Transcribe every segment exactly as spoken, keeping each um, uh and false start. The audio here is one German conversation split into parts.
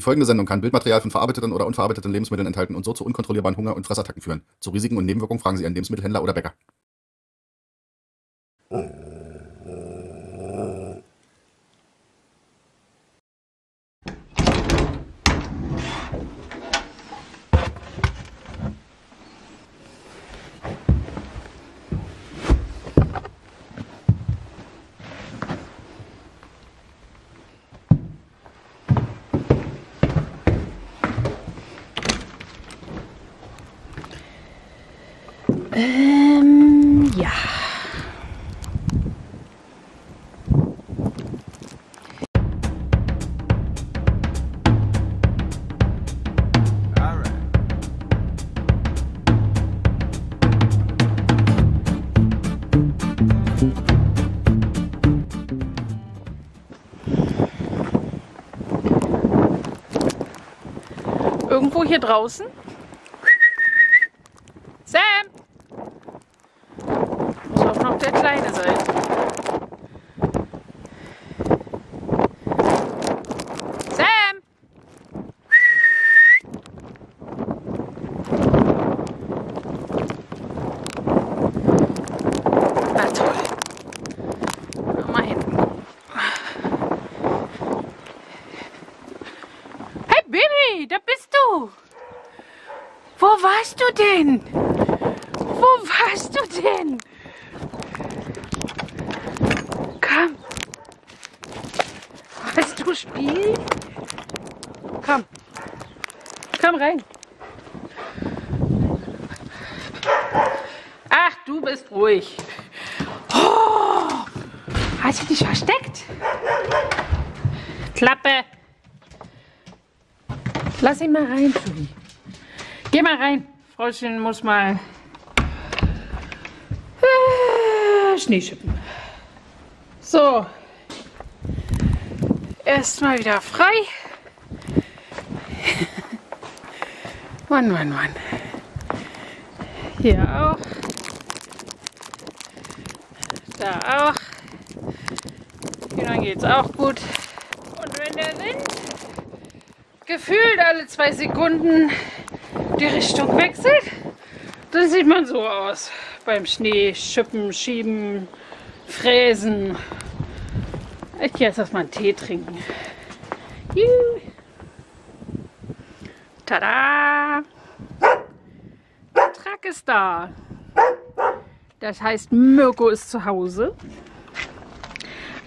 Die folgende Sendung kann Bildmaterial von verarbeiteten oder unverarbeiteten Lebensmitteln enthalten und so zu unkontrollierbaren Hunger und Fressattacken führen. Zu Risiken und Nebenwirkungen fragen Sie einen Lebensmittelhändler oder Bäcker. Ähm, ja. Irgendwo hier draußen? Sam! Noch der Kleine sein. Sam! Na toll. Mal hinten. Hey Baby, da bist du! Wo warst du denn? Wo warst du denn? Spiel. Komm. Komm rein. Ach, du bist ruhig. Oh, hast du dich versteckt? Klappe. Lass ihn mal rein, Fuli. Geh mal rein. Frauchen muss mal äh, Schnee schippen. So. Erstmal wieder frei. Mann, Mann, Mann. Hier auch. Da auch. Und dann geht's auch gut. Und wenn der Wind gefühlt alle zwei Sekunden die Richtung wechselt, dann sieht man so aus. Beim Schnee schippen, schieben, fräsen. Ich gehe jetzt erstmal einen Tee trinken. Juhu. Tada! Der Truck ist da. Das heißt, Mirko ist zu Hause.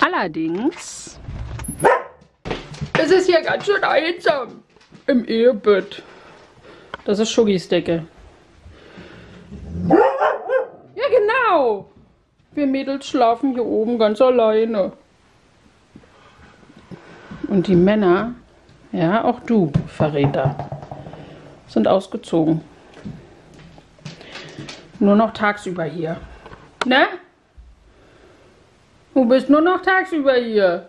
Allerdings ist es hier ganz schön einsam im Ehebett. Das ist Schuggis Decke. Ja, genau. Wir Mädels schlafen hier oben ganz alleine. Und die Männer, ja, auch du, Verräter, sind ausgezogen. Nur noch tagsüber hier. Ne? Du bist nur noch tagsüber hier.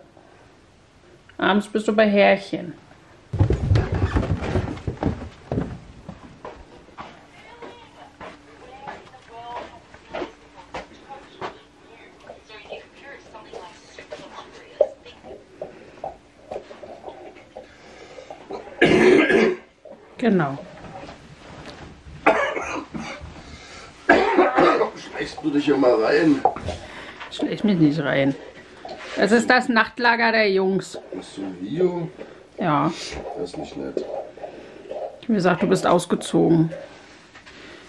Abends bist du bei Herrchen. Genau. Schleichst du dich immer rein? Schleich mich nicht rein. Das ist das Nachtlager der Jungs. Bist du Leo? Ja. Das ist nicht nett. Wie gesagt, du bist ausgezogen.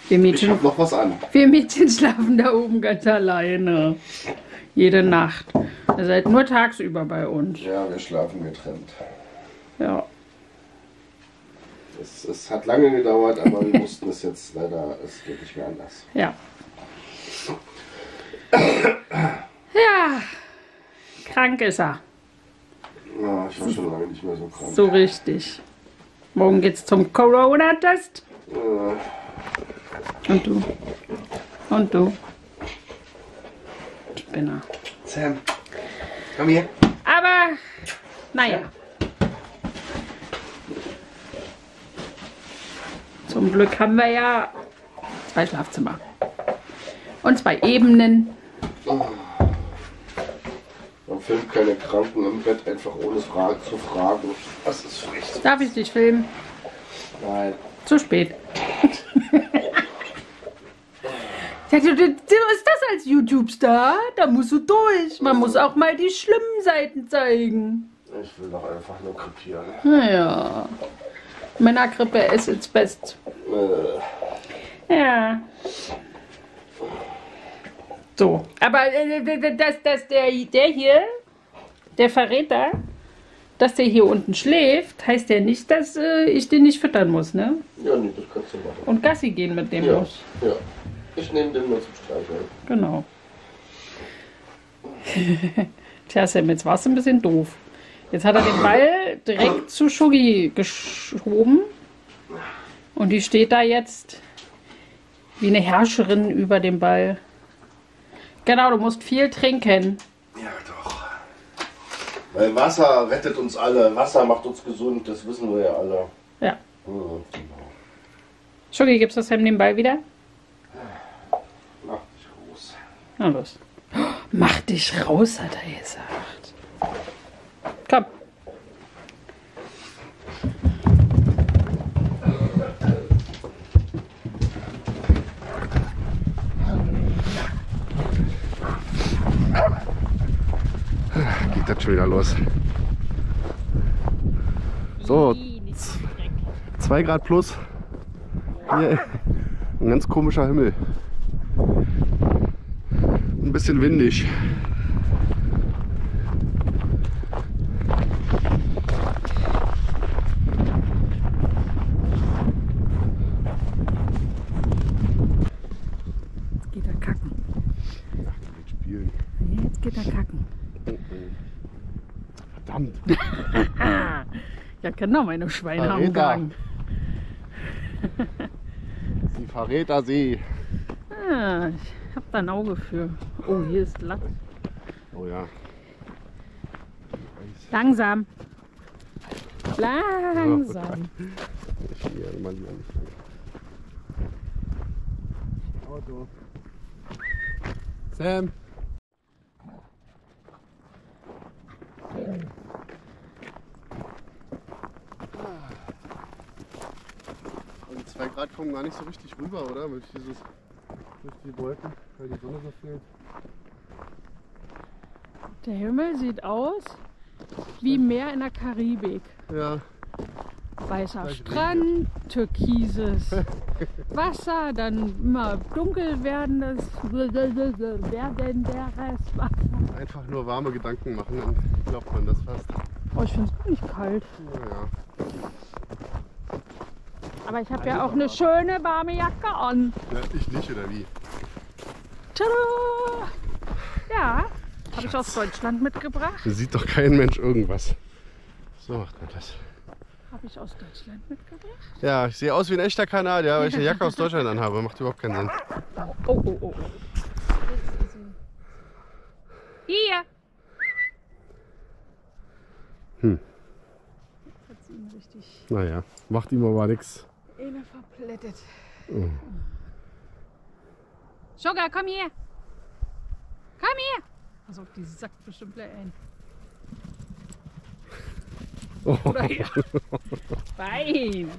Wir Mädchen, ich hab noch was an. Wir Mädchen schlafen da oben ganz alleine. Jede Nacht. Ihr seid nur tagsüber bei uns. Ja, wir schlafen getrennt. Ja. Es, es hat lange gedauert, aber wir mussten es jetzt leider, es geht nicht mehr anders. Ja. Ja, krank ist er. Ja, ich war schon lange nicht mehr so krank. So richtig. Morgen geht's zum Corona-Test. Ja. Und du. Und du. Spinner. Sam, komm hier. Aber, naja. Ja. Zum Glück haben wir ja zwei Schlafzimmer und zwei Ebenen. Oh. Und filmt keine Kranken im Bett, einfach ohne Frage zu fragen. Das ist schlecht. Darf ich dich filmen? Nein. Zu spät. Ist das als YouTube-Star? Da musst du durch. Man muss auch mal die schlimmen Seiten zeigen. Ich will doch einfach nur krepieren. Naja. Männergrippe ist its best. Äh. Ja. So. Aber dass, dass der, der hier, der Verräter, dass der hier unten schläft, heißt ja nicht, dass äh, ich den nicht füttern muss, ne? Ja, nee, das kannst du machen. Und Gassi gehen mit dem ja. muss. Ja. Ich nehme den nur zum Streicheln. Genau. Tja, Sam, jetzt war es ein bisschen doof. Jetzt hat er den Ball direkt zu Schuggi geschoben. Und die steht da jetzt wie eine Herrscherin über dem Ball. Genau, du musst viel trinken. Ja, doch. Weil Wasser rettet uns alle. Wasser macht uns gesund, das wissen wir ja alle. Ja. Ja, genau. Schuggi, gibst du Sam den Ball wieder? Mach dich raus. Na los. Oh, mach dich raus, hat er gesagt. Komm. Geht das schon wieder los. So, zwei Grad plus. Hier ein ganz komischer Himmel. Ein bisschen windig. Jetzt geht er kacken. Ach, der will spielen. Ja, jetzt geht er kacken. Verdammt. Ja, genau, meine Schweine haben gegangen. Sie verrät da sie. Ah, ich hab da ein Auge für. Oh, hier ist Latt. Oh ja. Langsam. Langsam. Ich gehe immer lieber nicht lang. Auto. Sam. Und zwei Grad kommen gar nicht so richtig rüber, oder? Mit dieses, durch die Wolken, weil die Sonne so fehlt. Der Himmel sieht aus wie Meer in der Karibik. Ja. Weißer Strand, türkises Wasser, dann immer dunkel werdendes, werdenderes Wasser. Einfach nur warme Gedanken machen, dann glaubt man das fast. Oh, ich finde es nicht kalt. Ja, ja. Aber ich habe ja auch eine schöne warme Jacke an. Ja, ich nicht, oder wie? Tada! Ja, habe ich aus Deutschland mitgebracht. Da sieht doch kein Mensch irgendwas. So macht man das. Habe ich aus Deutschland mitgebracht? Ja, ich sehe aus wie ein echter Kanadier, weil ich eine Jacke aus Deutschland anhabe. Macht überhaupt keinen Sinn. Oh, oh, oh. Hier! Hm. Jetzt hat sie ihn richtig. Naja, macht ihm aber nichts. Eine verplättet. Oh. Sugar, komm hier! Komm hier! Also, die sackt bestimmt gleich ein. Oder ja. Nein.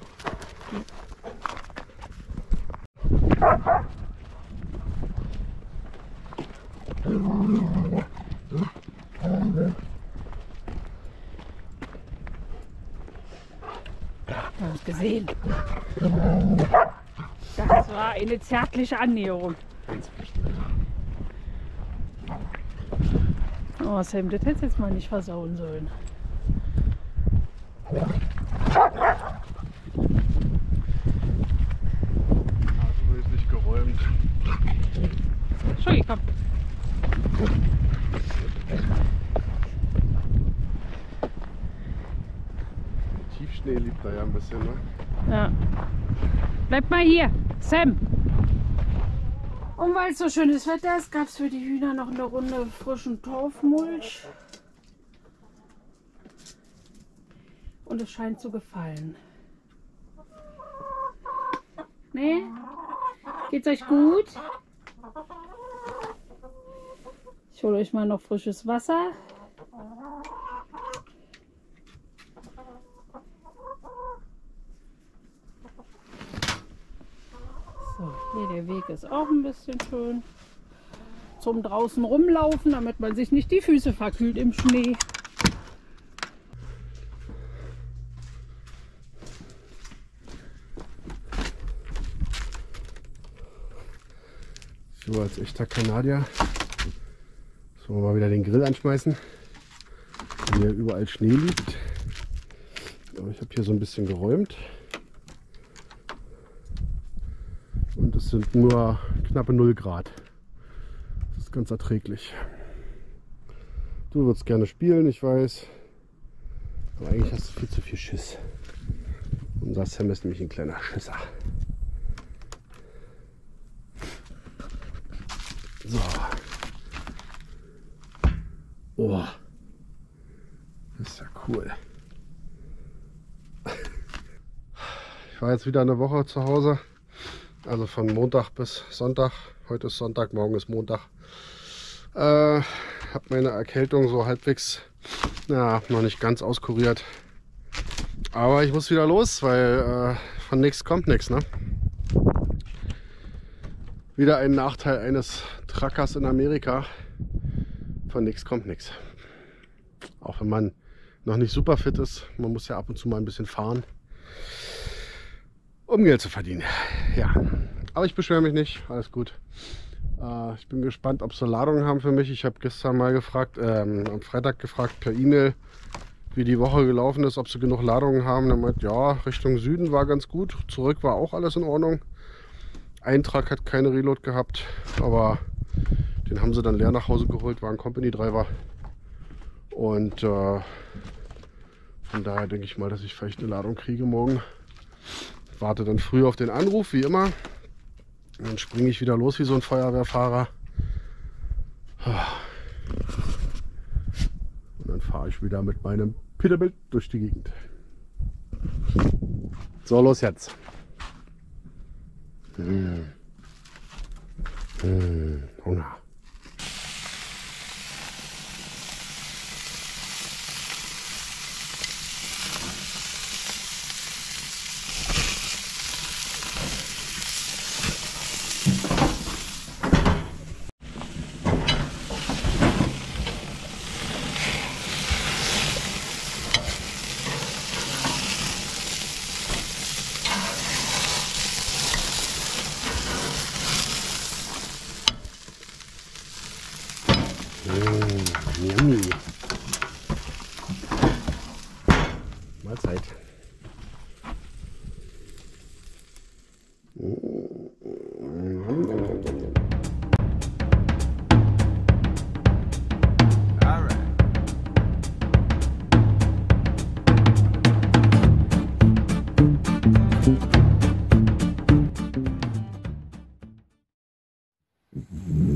Du hast gesehen. Das war eine zärtliche Annäherung. Oh Sam, das hättest du jetzt mal nicht versauen sollen. Schuggi, komm. Der Tiefschnee liegt da ja ein bisschen, ne? Ja. Bleib mal hier, Sam. Und weil es so schönes Wetter ist, gab es für die Hühner noch eine Runde frischen Torfmulch. Und es scheint zu gefallen. Ne? Geht's euch gut? Ich hole euch mal noch frisches Wasser. Hier der Weg ist auch ein bisschen schön zum draußen rumlaufen, damit man sich nicht die Füße verkühlt im Schnee. So, als echter Kanadier. So, mal wieder den Grill anschmeißen, wenn hier überall Schnee liegt. Aber ich habe hier so ein bisschen geräumt. Und es sind nur knappe null Grad. Das ist ganz erträglich. Du würdest gerne spielen, ich weiß. Aber eigentlich hast du viel zu viel Schiss. Unser Sam ist nämlich ein kleiner Schisser. So. Oh. Das ist ja cool. Ich war jetzt wieder eine Woche zu Hause. Also von Montag bis Sonntag. Heute ist Sonntag, morgen ist Montag. Äh, habe meine Erkältung so halbwegs, ja, noch nicht ganz auskuriert. Aber ich muss wieder los, weil äh, von nichts kommt nichts, ne? Wieder ein Nachteil eines Truckers in Amerika. Von nichts kommt nichts. Auch wenn man noch nicht super fit ist. Man muss ja ab und zu mal ein bisschen fahren, um Geld zu verdienen. Ja, aber ich beschwere mich nicht, alles gut. Äh, ich bin gespannt, ob sie Ladungen haben für mich. Ich habe gestern mal gefragt, ähm, am Freitag gefragt per E-Mail, wie die Woche gelaufen ist, ob sie genug Ladungen haben. Dann meint, ja, Richtung Süden war ganz gut, zurück war auch alles in Ordnung. Eintrag hat keine Reload gehabt, aber den haben sie dann leer nach Hause geholt, war ein Company-Driver. Und äh, von daher denke ich mal, dass ich vielleicht eine Ladung kriege morgen. Warte dann früh auf den Anruf, wie immer. Und dann springe ich wieder los wie so ein Feuerwehrfahrer. Und dann fahre ich wieder mit meinem Peterbilt durch die Gegend. So, los jetzt. Hm. Hm. Hunger. Mahlzeit. Alright.